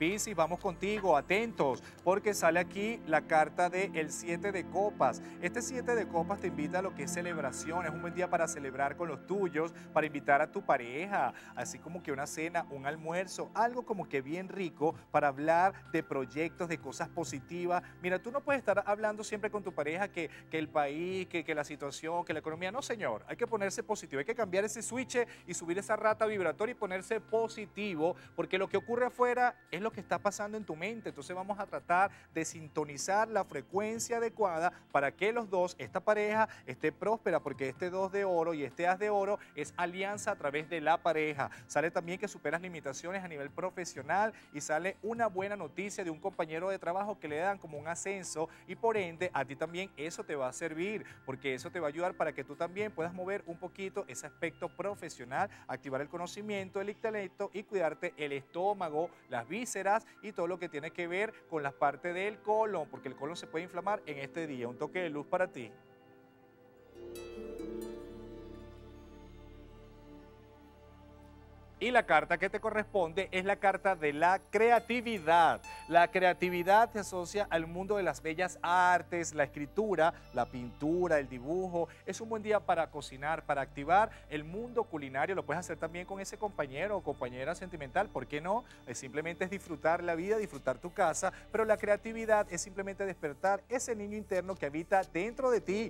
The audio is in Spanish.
Piscis, vamos contigo, atentos, porque sale aquí la carta del 7 de copas. Este 7 de copas te invita a lo que es celebración, es un buen día para celebrar con los tuyos, para invitar a tu pareja, así como que una cena, un almuerzo, algo como que bien rico para hablar de proyectos, de cosas positivas. Mira, tú no puedes estar hablando siempre con tu pareja que el país, que la situación, que la economía. No, señor, hay que ponerse positivo, hay que cambiar ese switch y subir esa rata vibratoria y ponerse positivo, porque lo que ocurre afuera es lo que está pasando en tu mente. Entonces vamos a tratar de sintonizar la frecuencia adecuada para que los dos, esta pareja, esté próspera, porque este 2 de oro y este as de oro es alianza a través de la pareja. Sale también que superas limitaciones a nivel profesional y sale una buena noticia de un compañero de trabajo que le dan como un ascenso, y por ende a ti también eso te va a servir, porque eso te va a ayudar para que tú también puedas mover un poquito ese aspecto profesional, activar el conocimiento, el intelecto y cuidarte el estómago, las vísceras y todo lo que tiene que ver con la parte del colon, porque el colon se puede inflamar en este día. Un toque de luz para ti. Y la carta que te corresponde es la carta de la creatividad. La creatividad se asocia al mundo de las bellas artes, la escritura, la pintura, el dibujo. Es un buen día para cocinar, para activar el mundo culinario. Lo puedes hacer también con ese compañero o compañera sentimental, ¿por qué no? Simplemente es disfrutar la vida, disfrutar tu casa, pero la creatividad es simplemente despertar ese niño interno que habita dentro de ti.